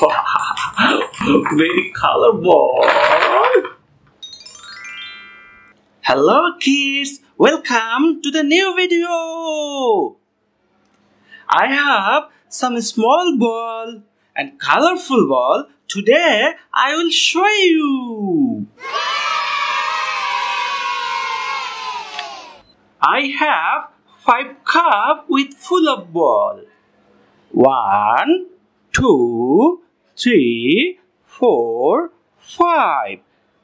Wow, very colorful. Hello kids, welcome to the new video. I have some small ball and colorful ball. Today I will show you. I have 5 cup with full of ball. 1, 2, 3, 4, 5.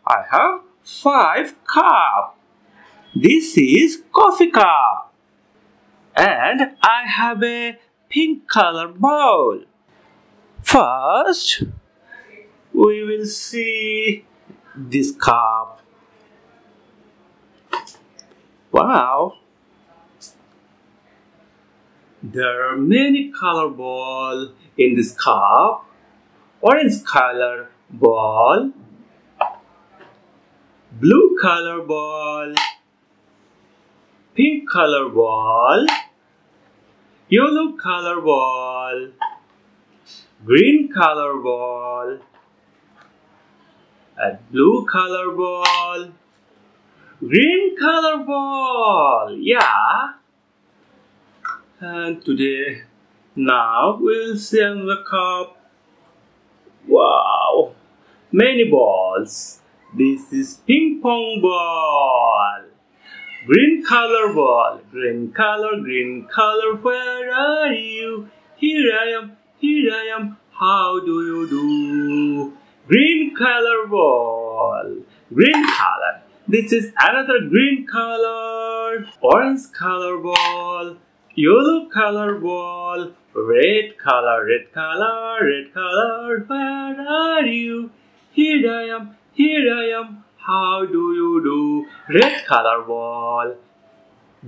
I have 5 cup. This is coffee cup. And I have a pink color bowl. First, we will see this cup. Wow. There are many color balls in this cup. Orange color ball, blue color ball, pink color ball, yellow color ball, green color ball, and blue color ball, green color ball. Yeah. And today, now we'll see another cup. Wow, many balls. This is ping pong ball. Green color ball, green color, where are you? Here I am, how do you do? Green color ball, green color. This is another green color. Orange color ball. Yellow color ball, red color, where are you? Here I am, how do you do? Red color ball,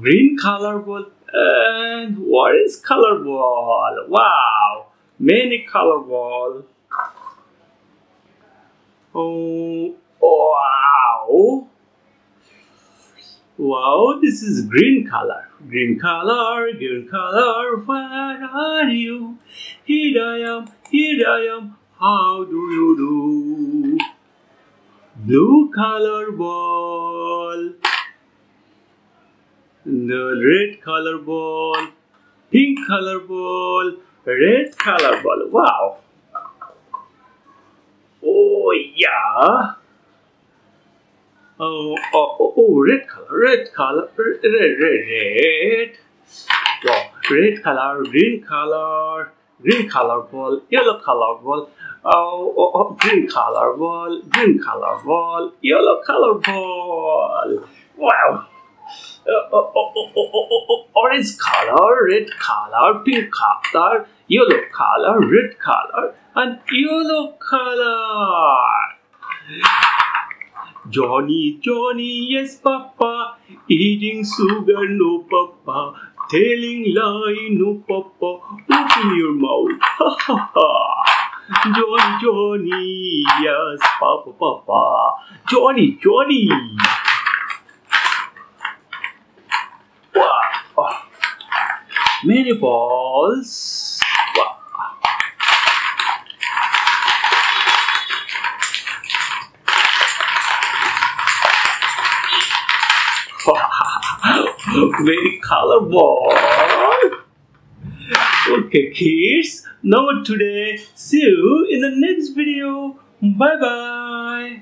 green color ball, and orange color ball. Wow, many color ball. Oh, wow. Wow, this is green color. Green color, where are you? Here I am, how do you do? Blue color ball, the red color ball, pink color ball, red color ball. Wow. Oh, yeah. Oh, red color. Wow, red color, green color ball, yellow color ball. Oh, green color ball, yellow color ball. Wow. Orange color, red color, pink color, yellow color, red color, and yellow color. Johnny, yes Papa, eating sugar, no Papa, telling lie, no Papa, open your mouth, ha ha ha. Johnny, yes Papa, Johnny. Wow, oh. Many balls. Wow. Very colorful. Okay kids, now today, see you in the next video. Bye bye.